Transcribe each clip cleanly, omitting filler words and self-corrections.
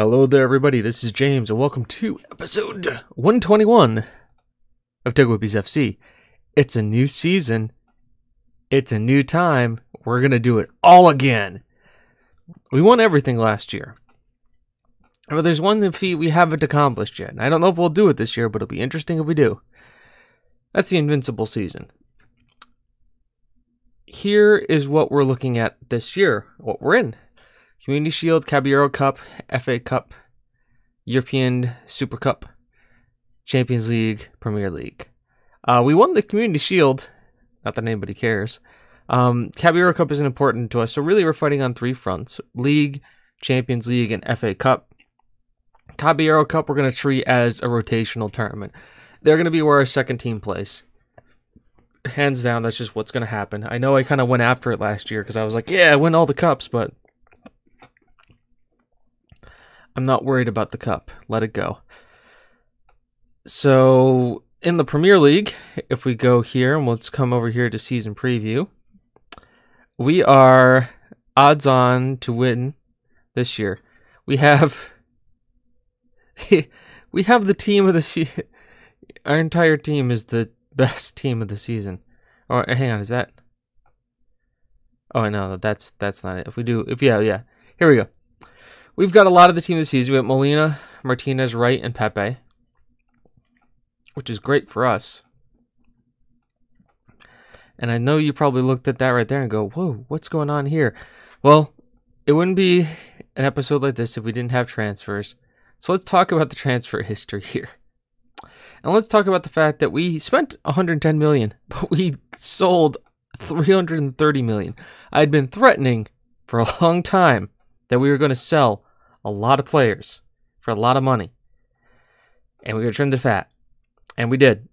Hello there, everybody. This is James, and welcome to episode 121 of TGWPIS FC. It's a new season. It's a new time. We're going to do it all again. We won everything last year. But there's one feat we haven't accomplished yet. And I don't know if we'll do it this year, but it'll be interesting if we do. That's the Invincible season. Here is what we're looking at this year, what we're in. Community Shield, Caballero Cup, FA Cup, European Super Cup, Champions League, Premier League. We won the Community Shield. Not that anybody cares. Caballero Cup isn't important to us, so really we're fighting on three fronts. League, Champions League, and FA Cup. Caballero Cup we're going to treat as a rotational tournament. They're going to be where our second team plays. Hands down, that's just what's going to happen. I know I kind of went after it last year because I was like, yeah, I win all the cups, but I'm not worried about the cup. Let it go. So in the Premier League, if we go here, and let's come over here to season preview, we are odds on to win this year. We have the team of the season. Our entire team is the best team of the season. Or hang on, is that? Oh, no, that's not it. If we do, yeah, here we go. We've got a lot of the team this season. We have Molina, Martinez, Wright, and Pepe, which is great for us. And I know you probably looked at that right there and go, whoa, what's going on here? Well, it wouldn't be an episode like this if we didn't have transfers. So let's talk about the transfer history here. And let's talk about the fact that we spent $110 million, but we sold $330 million. I'd been threatening for a long time that we were going to sell a lot of players for a lot of money. And we were going to trim the fat. And we did.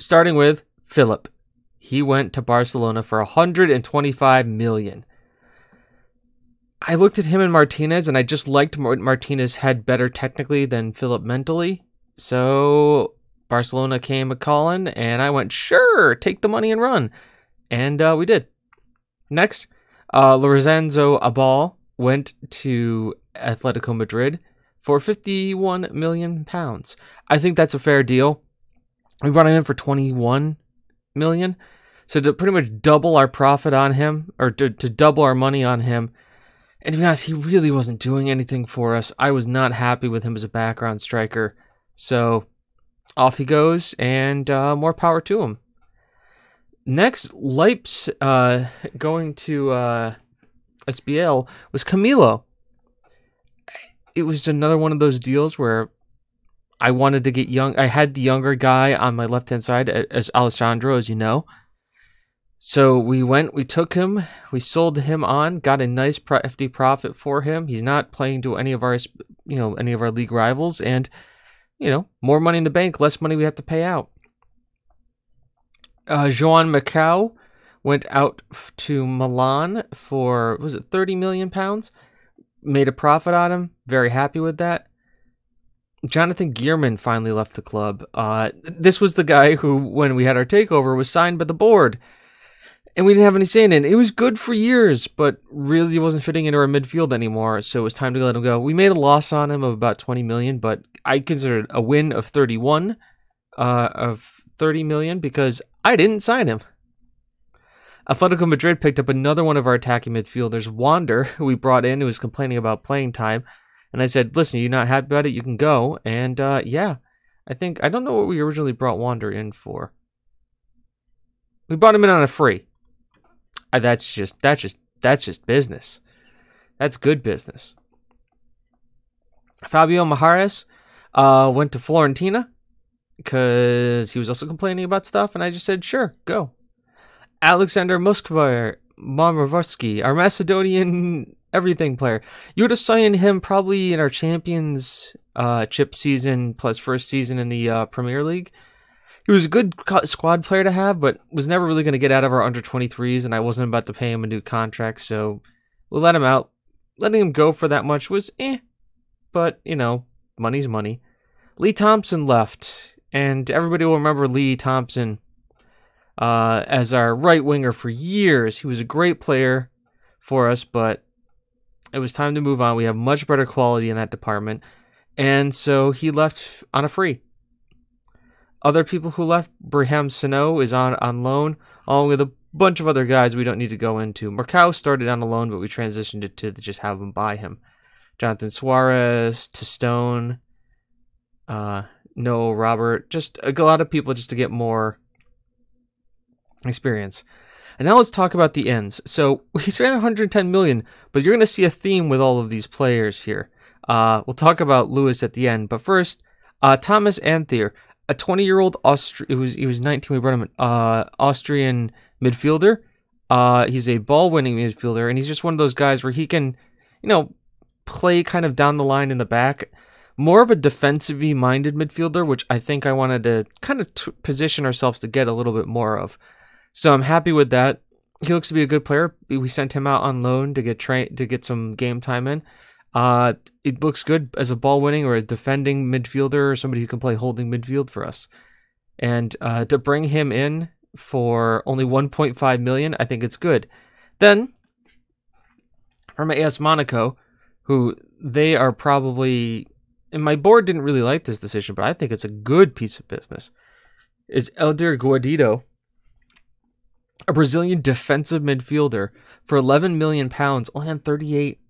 Starting with Philip. He went to Barcelona for $125 million. I looked at him and Martinez, and I just liked Martinez had better technically than Philip mentally. So Barcelona came a-calling, and I went, sure, take the money and run. And we did. Next, Lorenzo Abal went to Atletico Madrid for £51 million. I think that's a fair deal. We brought him in for $21 million, so to pretty much double our profit on him, or to double our money on him. And to be honest, he really wasn't doing anything for us. I was not happy with him as a background striker. So off he goes, and more power to him. Next, Leipzig going to SBL was Camilo. It was another one of those deals where I wanted to get young. I had the younger guy on my left-hand side as Alessandro, as you know. So we went, we took him, we sold him on, got a nice hefty profit for him. He's not playing to any of our, any of our league rivals, and more money in the bank, less money we have to pay out. Juan Macau went out to Milan for, was it £30 million? Made a profit on him. Very happy with that. Jonathan Gearman finally left the club. This was the guy who, when we had our takeover, was signed by the board. And we didn't have any say in it. It was good for years, but really wasn't fitting into our midfield anymore. So it was time to let him go. We made a loss on him of about $20 million, but I considered a win of $30 million because I didn't sign him. Atletico Madrid picked up another one of our attacking midfielders, Wander, who we brought in, who was complaining about playing time. And I said, listen, you're not happy about it, you can go. And yeah, I don't know what we originally brought Wander in for. We brought him in on a free. That's just business. That's good business. Fabio Mahares went to Fiorentina because he was also complaining about stuff, and I just said, sure, go. Alexander Momorowski, our Macedonian everything player. You would have signed him probably in our Champions chip season plus first season in the Premier League. He was a good squad player to have, but was never really going to get out of our under-23s, and I wasn't about to pay him a new contract, so we'll let him out. Letting him go for that much was eh, but, money's money. Lee Thompson left, and everybody will remember Lee Thompson as our right winger for years. He was a great player for us, but It was time to move on. We have much better quality in that department. And so he left on a free. Other people who left, Braham Sano is on loan, along with a bunch of other guys we don't need to go into. Macau started on a loan, but we transitioned it to just have him buy him. Jonathan Suarez, to Stone, Noel Robert, just a lot of people just to get more experience. And now let's talk about the ends. So we spent 110 million, but you're going to see a theme with all of these players here. We'll talk about Lewis at the end, but first, Thomas Anthier, a 20-year-old he was 19. We brought him an Austrian midfielder. He's a ball-winning midfielder, and he's just one of those guys where he can, you know, play kind of down the line in the back, more of a defensively minded midfielder, which I think I wanted to kind of position ourselves to get a little bit more of. So I'm happy with that. He looks to be a good player. We sent him out on loan to get some game time in. It looks good as a ball-winning or a defending midfielder or somebody who can play holding midfield for us. And to bring him in for only 1.5 million, I think it's good. Then from AS Monaco, who they are probably, and my board didn't really like this decision, but I think it's a good piece of business, is Elder Guardado, a Brazilian defensive midfielder for 11 million pounds, only on 38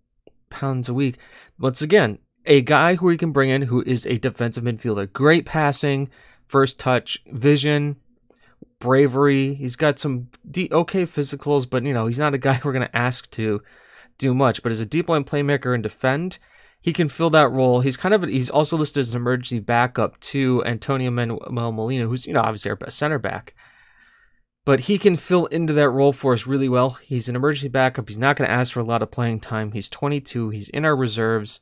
pounds a week. Once again, a guy who we can bring in who is a defensive midfielder. Great passing, first touch, vision, bravery. He's got some okay physicals, but you know, he's not a guy we're going to ask to do much. But as a deep line playmaker and defend, he can fill that role. He's kind of he's also listed as an emergency backup to Antonio Manuel Molina, who's, you know, obviously our best center back. But he can fill into that role for us really well. He's an emergency backup. He's not going to ask for a lot of playing time. He's 22. He's in our reserves.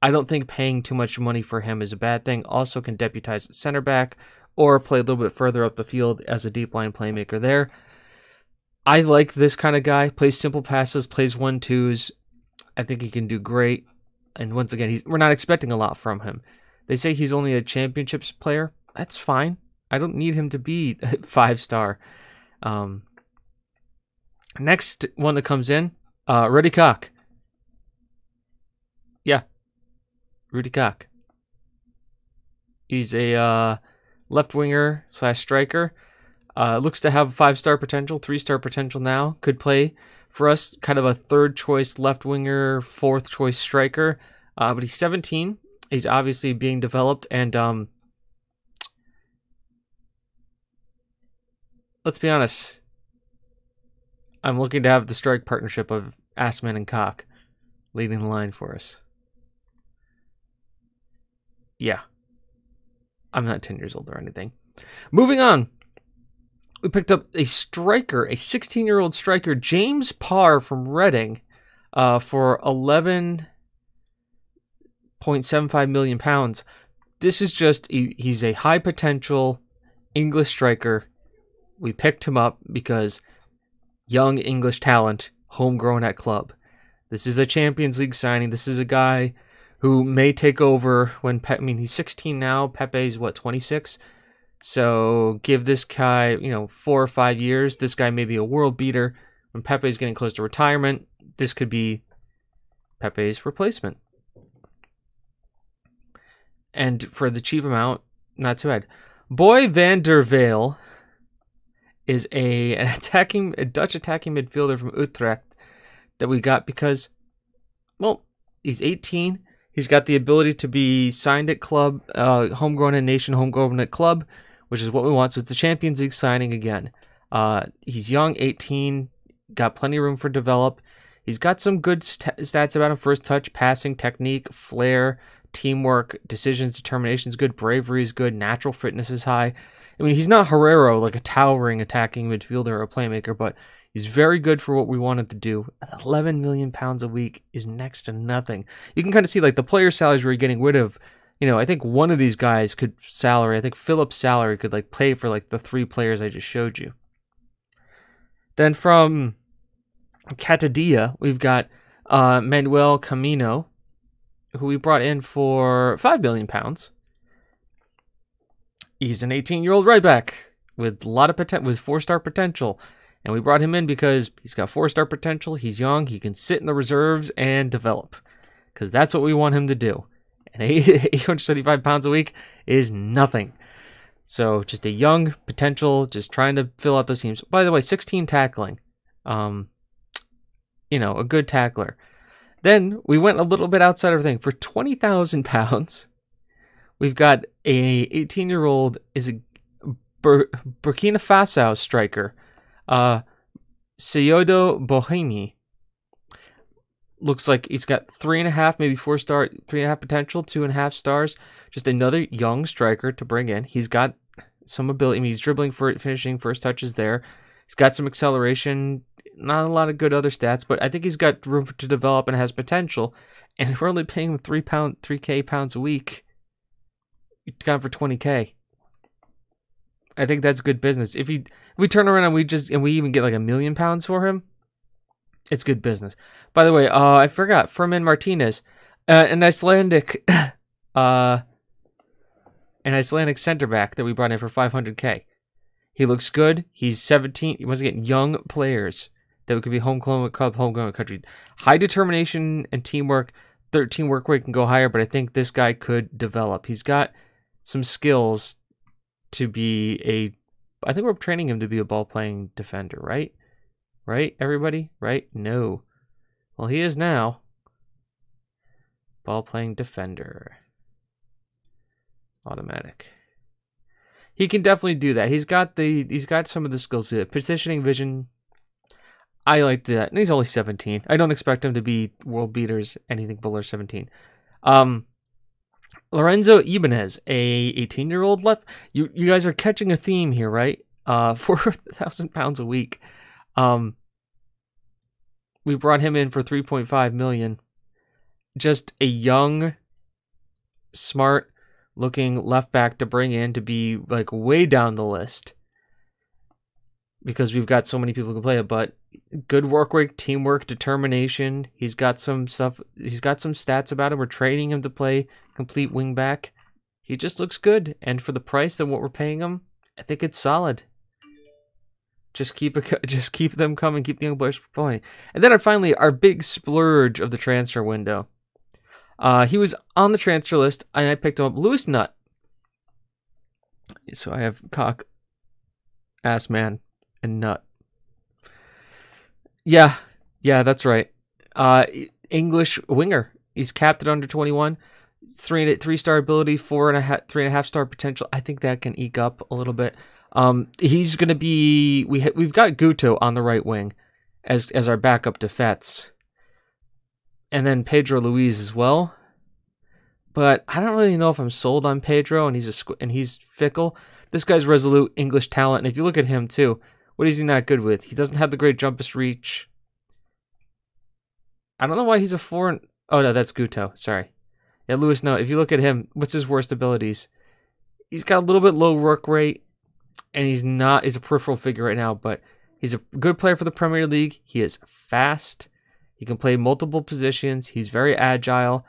I don't think paying too much money for him is a bad thing. Also can deputize center back or play a little bit further up the field as a deep line playmaker there. I like this kind of guy. Plays simple passes, plays 1-2s. I think he can do great. And once again, we're not expecting a lot from him. They say he's only a championships player. That's fine. I don't need him to be a 5-star. Next one that comes in, Rudy Cock. Yeah. Rudy Cock. He's a left winger / striker. Looks to have 5-star potential, 3-star potential now. Could play for us, kind of a third choice left winger, fourth choice striker. But he's 17. He's obviously being developed, and let's be honest, I'm looking to have the strike partnership of Assman and Cock leading the line for us. Yeah. I'm not 10 years old or anything. Moving on. We picked up a striker, a 16-year-old striker, James Parr from Reading, for 11.75 million pounds. This is just, he's a high potential English striker. We picked him up because young English talent, homegrown at club. This is a Champions League signing. This is a guy who may take over when Pepe, I mean, he's 16 now. Pepe's, what, 26? So give this guy, you know, 4 or 5 years. This guy may be a world beater. When Pepe's getting close to retirement, this could be Pepe's replacement. And for the cheap amount, not too bad. Boy van der Velde is a Dutch attacking midfielder from Utrecht that we got because, well, he's 18. He's got the ability to be signed at club, homegrown at nation, homegrown at club, which is what we want. So it's the Champions League signing again. He's young, 18, got plenty of room for develop. He's got some good stats about him. First touch, passing, technique, flair, teamwork, decisions, determination is good, bravery is good, natural fitness is high. I mean, he's not Herrero, like a towering attacking midfielder or a playmaker, but he's very good for what we want him to do. 11 million pounds a week is next to nothing. You can kind of see, like, the player salaries we're getting rid of. You know, I think one of these guys could salary. I think Philip's salary could, like, pay for, like, the 3 players I just showed you. Then from Catadilla, we've got Manuel Camilo, who we brought in for 5 million pounds. He's an 18-year-old right back with a lot of potential, with 4-star potential. And we brought him in because he's got four-star potential, he's young, he can sit in the reserves and develop. Because that's what we want him to do. And 875 pounds a week is nothing. So just a young potential, just trying to fill out those teams. By the way, 16 tackling. You know, a good tackler. Then we went a little bit outside of everything. For 20,000 pounds, we've got a 18-year-old is a Burkina Faso striker, Seyodo Bohemi. Looks like he's got 3.5, maybe 4-star, 3.5 potential, 2.5 stars. Just another young striker to bring in. He's got some ability. I mean, he's dribbling for it, finishing, first touches there. He's got some acceleration, not a lot of good other stats, but I think he's got room to develop and has potential. And if we're only paying him £3K a week, you got him for $20K. I think that's good business. If we turn around and we even get like £1 million for him, it's good business. By the way, I forgot Fermin Martinez, an Icelandic center back that we brought in for $500K. He looks good. He's 17. Once again, young players that could be homegrown club, homegrown country. High determination and teamwork. 13 work rate can go higher, but I think this guy could develop. He's got some skills to be a. I think we're training him to be a ball-playing defender, right? Right, everybody? Right? No. Well, he is now. Ball-playing defender. Automatic. He can definitely do that. He's got some of the skills to do that. Positioning, vision. I like that. And he's only 17. I don't expect him to be world beaters, anything below 17. Lorenzo Ibanez, a 18-year-old left. You guys are catching a theme here, right? 4,000 pounds a week. We brought him in for 3.5 million. Just a young, smart looking left back to bring in to be like way down the list because we've got so many people who can play it, but good work rate, teamwork, determination. He's got some stuff. He's got some stats about him. We're training him to play complete wing back. He just looks good. And for the price that what we're paying him, I think it's solid. Just keep them coming, keep the young boys going. And then finally, our big splurge of the transfer window. He was on the transfer list, and I picked him up. Lewis Nutt. So I have Cock, Ass Man, and Nutt. Yeah, that's right. English winger. He's capped at under 21. Three-star ability, 3.5-star potential. I think that can eke up a little bit. He's going to be, we've got Guto on the right wing as our backup to Fetz. And then Pedro Luis as well. But I don't really know if I'm sold on Pedro, and he's fickle. This guy's resolute English talent. And if you look at him too, what is he not good with? He doesn't have the great jumpist reach. I don't know why he's a foreign. Oh no, that's Guto. Sorry. Yeah, Lewis, no, if you look at him, what's his worst abilities? He's got a little bit low work rate. And he's a peripheral figure right now, but he's a good player for the Premier League. He is fast. He can play multiple positions. He's very agile.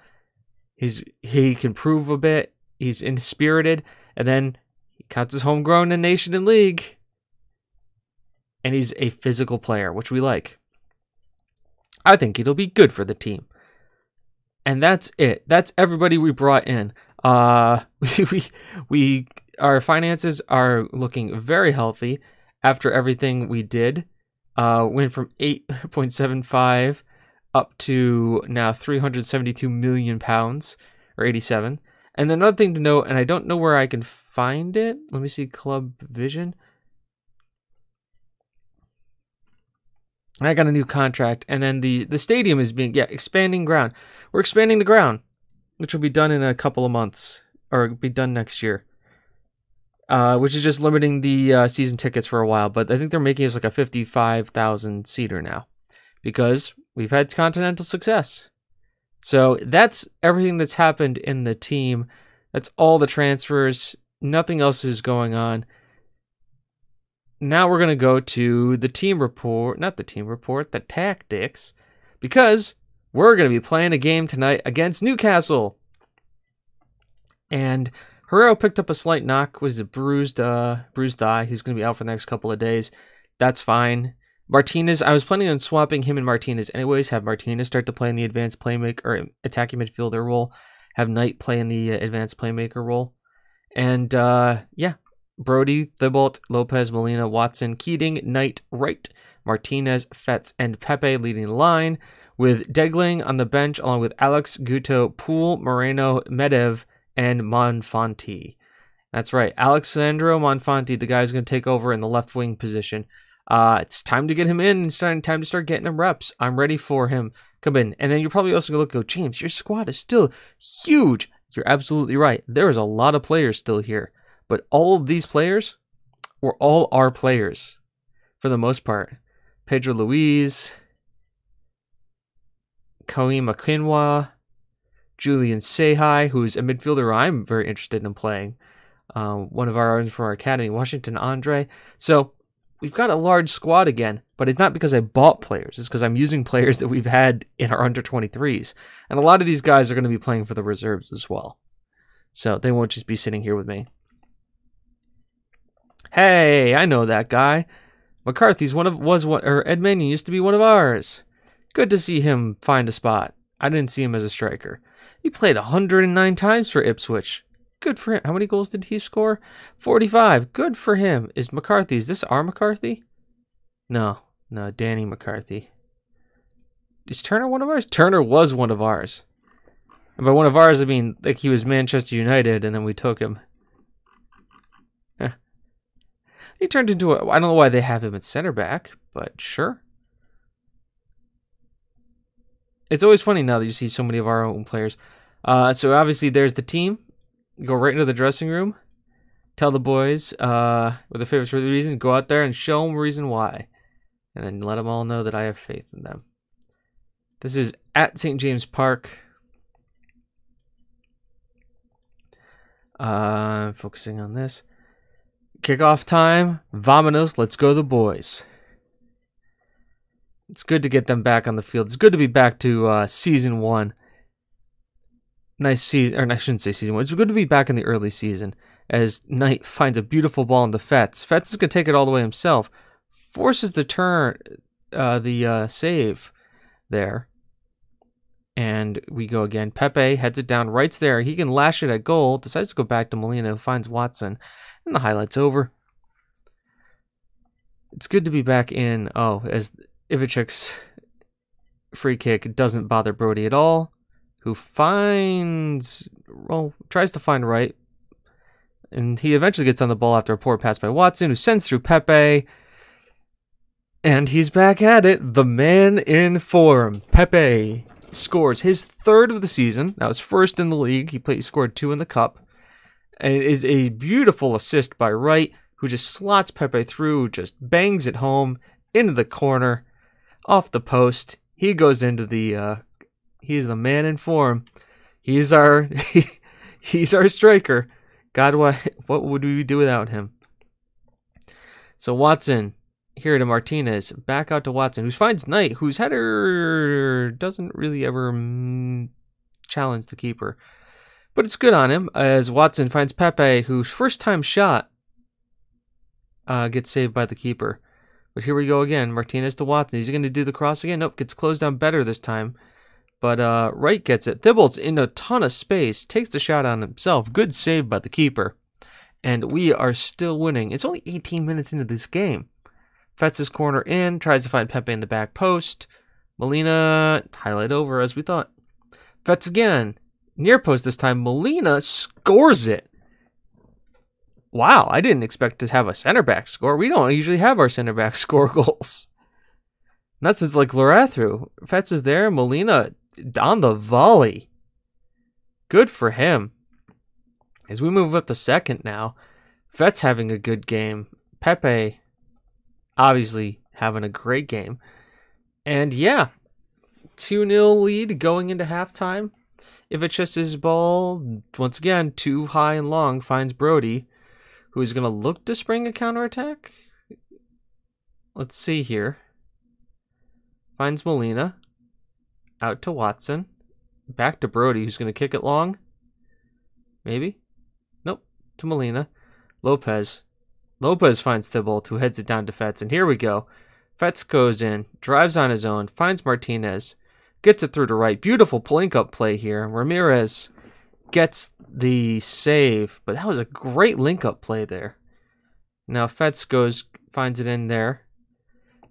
He can prove a bit. He's inspirited. And then he counts as homegrown in nation and league. And he's a physical player, which we like. I think it'll be good for the team. And that's it. That's everybody we brought in. Our finances are looking very healthy after everything we did. Went from 8.75 up to now 372 million pounds, or 87. And then another thing to note, and I don't know where I can find it. Let me see Club Vision. I got a new contract, and then the stadium is being, expanding ground. We're expanding the ground, which will be done in a couple of months, or be done next year. Which is just limiting the season tickets for a while, but I think they're making us like a 55,000 seater now because we've had continental success. So that's everything that's happened in the team. That's all the transfers. Nothing else is going on. Now we're going to go to the team report, not the team report, the tactics, because we're going to be playing a game tonight against Newcastle. And Herrero picked up a slight knock, was a bruised thigh. He's going to be out for the next couple of days. That's fine. Martinez, I was planning on swapping him and Martinez anyways. Have Martinez start to play in the advanced playmaker or attacking midfielder role. Have Knight play in the advanced playmaker role. And yeah, Brody, Thibault, Lopez, Molina, Watson, Keating, Knight, Wright, Martinez, Fetz, and Pepe leading the line, with Degling on the bench along with Alex, Guto, Poole, Moreno, Medev, and Monfanti. That's right, Alessandro Monfanti, the guy who's going to take over in the left wing position. It's time to get him in. It's time to start getting him reps. I'm ready for him. Come in. And then you're probably also going to look and go, James, your squad is still huge. You're absolutely right. There is a lot of players still here. But all of these players were all our players for the most part. Pedro Luis, Kaim Akinwa, Julian Sehi, who's a midfielder I'm very interested in playing. One of our own from our academy, Washington Andre. So we've got a large squad again, but it's not because I bought players. It's because I'm using players that we've had in our under-23s. And a lot of these guys are going to be playing for the reserves as well. So they won't just be sitting here with me. Hey, I know that guy. McCarthy's Edman used to be one of ours. Good to see him find a spot. I didn't see him as a striker. He played 109 times for Ipswich. Good for him. How many goals did he score? 45. Good for him. Is McCarthy? Is this our McCarthy? No. No, Danny McCarthy. Is Turner one of ours? Turner was one of ours. And by one of ours, I mean like he was Manchester United and then we took him. Huh. He turned into a... I don't know why they have him at center back, but sure. It's always funny now that you see so many of our own players. So obviously there's the team. Go right into the dressing room. Tell the boys what their favorites for the reason. Go out there and show them reason why. And then let them all know that I have faith in them. This is at St. James Park. Focusing on this. Kickoff time. Vamonos. Let's go the boys. It's good to get them back on the field. It's good to be back to season one. Nice season, or I shouldn't say season one. It's good to be back in the early season as Knight finds a beautiful ball into Fetz. Fetz is going to take it all the way himself. Forces the turn, the save there. And we go again. Pepe heads it down. Wright's there. He can lash it at goal. Decides to go back to Molina, who finds Watson. And the highlight's over. It's good to be back in. Oh, as Ivicic's free kick doesn't bother Brody at all. Who finds, well, tries to find Wright, and he eventually gets on the ball after a poor pass by Watson, who sends through Pepe, and he's back at it. The man in form, Pepe, scores his third of the season. That was first in the league. He scored 2 in the cup, and it is a beautiful assist by Wright, who just slots Pepe through, just bangs it home into the corner, off the post. He goes into the. He's the man in form. He's our he's our striker. God, what would we do without him? So Watson here to Martinez, back out to Watson, who finds Knight, whose header doesn't really ever challenge the keeper, but it's good on him as Watson finds Pepe, whose first time shot gets saved by the keeper. But here we go again, Martinez to Watson. Is he going to do the cross again? Nope, gets closed down better this time. But Wright gets it. Thibault's in a ton of space. Takes the shot on himself. Good save by the keeper. And we are still winning. It's only 18 minutes into this game. Fetz's corner in. Tries to find Pepe in the back post. Molina, highlight over as we thought. Fetz again. Near post this time. Molina scores it. Wow, I didn't expect to have a center back score. We don't usually have our center back score goals. Not since like Lorathru. Fetz is there. Molina... on the volley. Good for him. As we move up to second now, Fetz having a good game. Pepe obviously having a great game. And yeah, 2-0 lead going into halftime. Ivicic's ball, once again, too high and long, finds Brody, who is going to look to spring a counterattack. Let's see here. Finds Molina. Out to Watson. Back to Brody, who's going to kick it long. Maybe? Nope. To Molina. Lopez. Lopez finds Thibault, who heads it down to Fetz, and here we go. Fetz goes in, drives on his own, finds Martinez, gets it through to Wright. Beautiful link-up play here. Ramirez gets the save, but that was a great link-up play there. Now Fetz goes, finds it in there,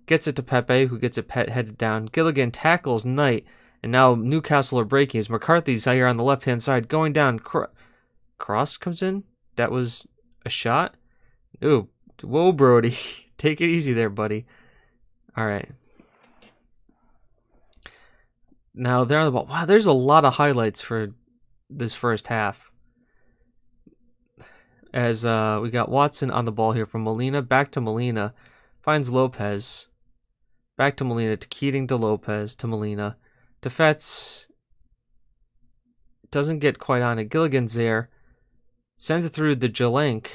gets it to Pepe, who gets it headed down. Gilligan tackles Knight, and now Newcastle are breaking. As McCarthy's here on the left-hand side, going down. Cross comes in. That was a shot. Ooh, whoa, Brody. Take it easy there, buddy. All right. Now they're on the ball. Wow, there's a lot of highlights for this first half. As we got Watson on the ball here from Molina. Back to Molina. Finds Lopez. Back to Molina. To Keating, to Lopez, to Molina. To Fetz. Doesn't get quite on it. Gilligan's there. Sends it through the Jalenk.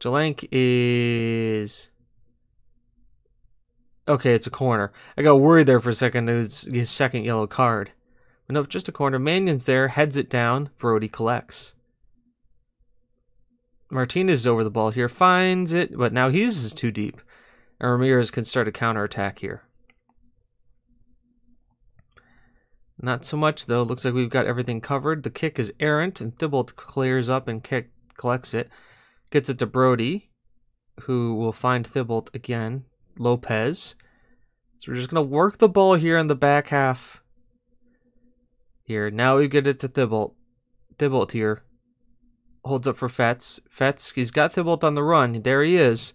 Jalenk is... okay, it's a corner. I got worried there for a second. It was his second yellow card. But nope, just a corner. Mannion's there. Heads it down. Brody collects. Martinez is over the ball here. Finds it. But now he's too deep. And Ramirez can start a counterattack here. Not so much, though. Looks like we've got everything covered. The kick is errant, and Thibault clears up and collects it. Gets it to Brody, who will find Thibault again. Lopez. So we're just going to work the ball here in the back half. Here, now we get it to Thibault. Thibault here. Holds up for Fetz. Fetz, he's got Thibault on the run. There he is.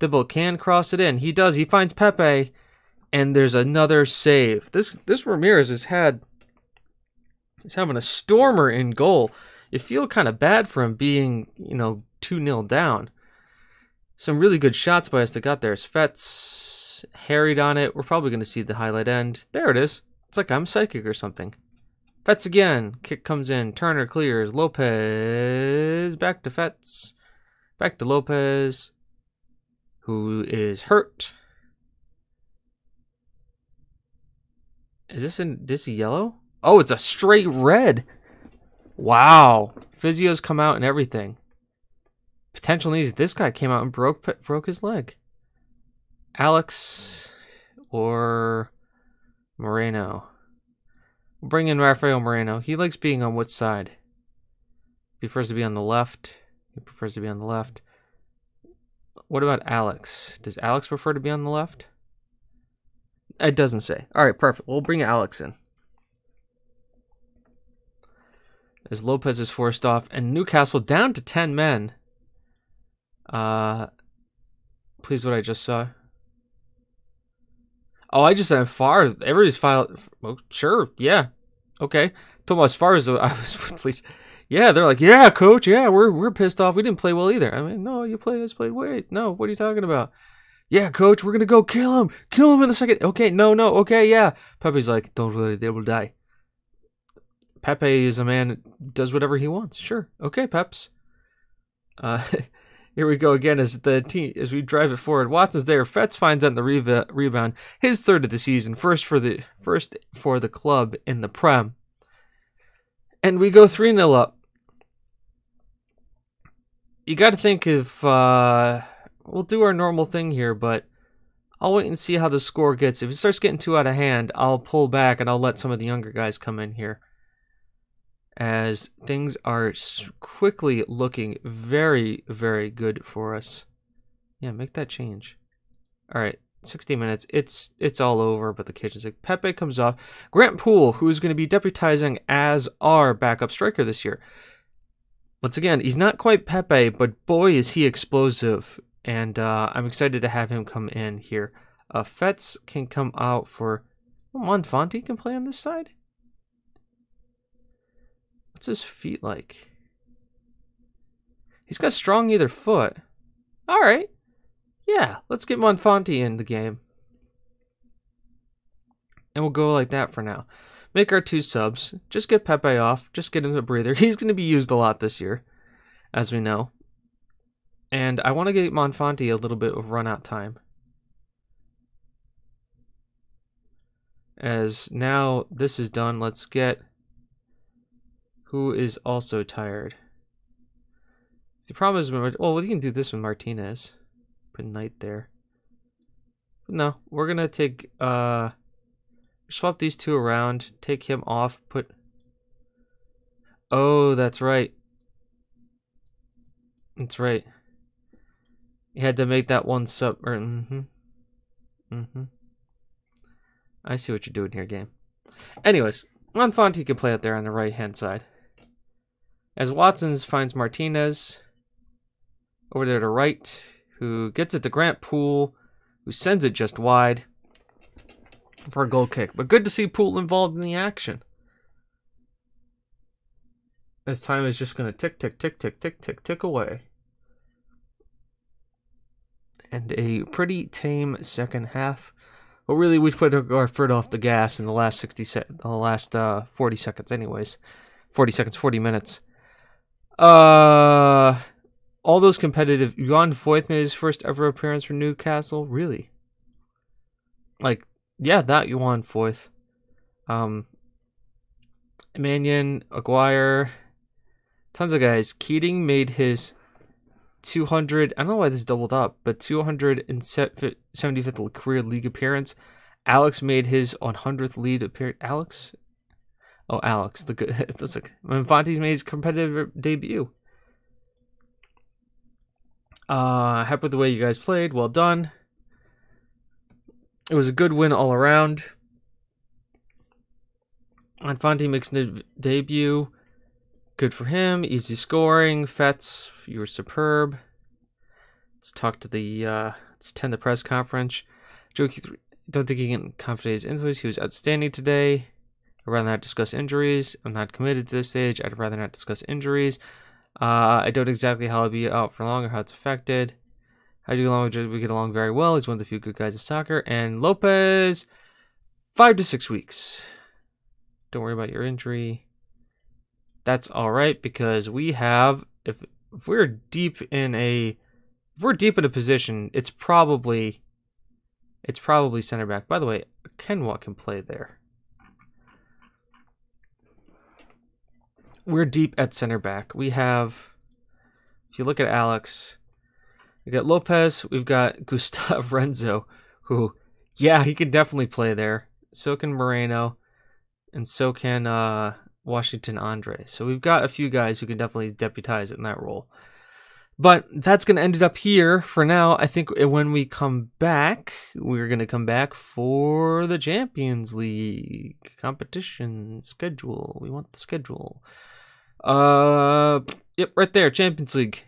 Thibault can cross it in. He does. He finds Pepe. And there's another save. This Ramirez is having a stormer in goal. You feel kind of bad for him being, you know, 2-0 down. Some really good shots by us that got there. Fetz harried on it. We're probably going to see the highlight end. There it is. It's like I'm psychic or something. Fetz again. Kick comes in. Turner clears. Lopez. Back to Fetz. Back to Lopez, who is hurt. Is this a yellow? Oh, it's a straight red. Wow. Physios come out and everything. Potential needs. This guy came out and broke his leg. Alex or Moreno. We'll bring in Rafael Moreno. He likes being on which side? He prefers to be on the left. He prefers to be on the left. What about Alex? Does Alex prefer to be on the left? It doesn't say. All right, perfect. We'll bring Alex in. As Lopez is forced off, and Newcastle down to 10 men. Please, what I just saw. Oh, I just said as far. Everybody's filed. Well, sure, yeah, okay. Told them as far as I was. Please, yeah. They're like, yeah, coach. Yeah, we're pissed off. We didn't play well either. I mean, no, you played. Wait, no. What are you talking about? Yeah, coach, we're going to go kill him. Kill him in the second. Okay, no, okay, yeah. Pepe's like, don't worry, they will die. Pepe is a man, does whatever he wants. Sure. Okay, Peps. Here we go again as the team, as we drive it forward. Watson's there. Fetz finds out the rebound. His third of the season. First for the club in the Prem. And we go 3-0 up. You got to think if... we'll do our normal thing here, but I'll wait and see how the score gets. If it starts getting too out of hand, I'll pull back and I'll let some of the younger guys come in here. As things are quickly looking very, very good for us. Yeah, make that change. All right, 60 minutes. It's all over, but the kitchen's like Pepe comes off. Grant Poole, who is going to be deputizing as our backup striker this year. Once again, he's not quite Pepe, but boy, is he explosive. And I'm excited to have him come in here. Fetz can come out for... Monfonte can play on this side? What's his feet like? He's got strong either foot. All right. Yeah, let's get Monfonte in the game. And we'll go like that for now. Make our two subs. Just get Pepe off. Just get him a breather. He's going to be used a lot this year, as we know. And I want to get Monfonte a little bit of run-out time. As now this is done, let's get who is also tired. The problem is, well, we can do this with Martinez. Put Knight there. No, we're going to take, swap these two around, take him off, put, oh, that's right. That's right. You had to make that one sub, or, I see what you're doing here, game. Anyways, Monfante can play out there on the right-hand side. As Watson's finds Martinez over there to right, who gets it to Grant Poole, who sends it just wide for a goal kick. But good to see Poole involved in the action. This time is just going to tick, tick, tick, tick, tick, tick, tick away. And a pretty tame second half. But really, we put our foot off the gas in the last 40 seconds anyways. 40 seconds, 40 minutes. All those competitive. Jan Voigt made his first ever appearance for Newcastle. Really? Like, yeah, that Jan Voigt. Mannion, Aguirre, tons of guys. Keating made his 200. I don't know why this doubled up, but 275th career league appearance. Alex made his 100th lead appearance. Alex? Oh, Alex, the good. It looks like Monfante's made his competitive debut. Happy with the way you guys played. Well done. It was a good win all around. Monfante makes a debut. Good for him. Easy scoring. Fetz, you were superb. Let's talk to the. Let's attend the press conference. Joe, don't think he can confidate his influence. He was outstanding today. I'd rather not discuss injuries. I'm not committed to this stage. I'd rather not discuss injuries. I don't exactly how I'll be out for long or how it's affected. How do you get along with Joe? We get along very well. He's one of the few good guys in soccer. And Lopez, 5 to 6 weeks. Don't worry about your injury. That's all right because we have. If we're deep in a, position, it's probably center back. By the way, Kenwa can play there. We're deep at center back. We have. If you look at Alex, we got Lopez. We've got Gustavo Renzo, who, yeah, he can definitely play there. So can Moreno. And so can Washington Andre. So we've got a few guys who can definitely deputize in that role. But that's going to end it up here for now. I think when we come back, we're going to come back for the Champions League competition schedule. We want the schedule. Yep, right there, Champions League.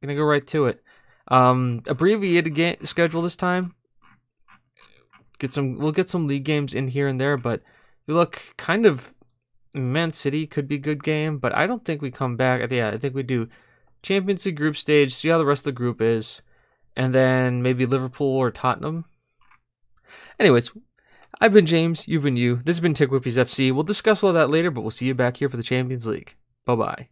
Going to go right to it. Abbreviated game schedule this time. We'll get some league games in here and there, but look, kind of Man City could be a good game, but I don't think we come back. Yeah, I think we do Champions League group stage, see how the rest of the group is, and then maybe Liverpool or Tottenham. Anyways, I've been James, you've been you. This has been TGWPIS FC. We'll discuss all that later, but we'll see you back here for the Champions League. Bye-bye.